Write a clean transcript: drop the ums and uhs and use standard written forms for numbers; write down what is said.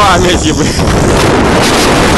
памяти, блин.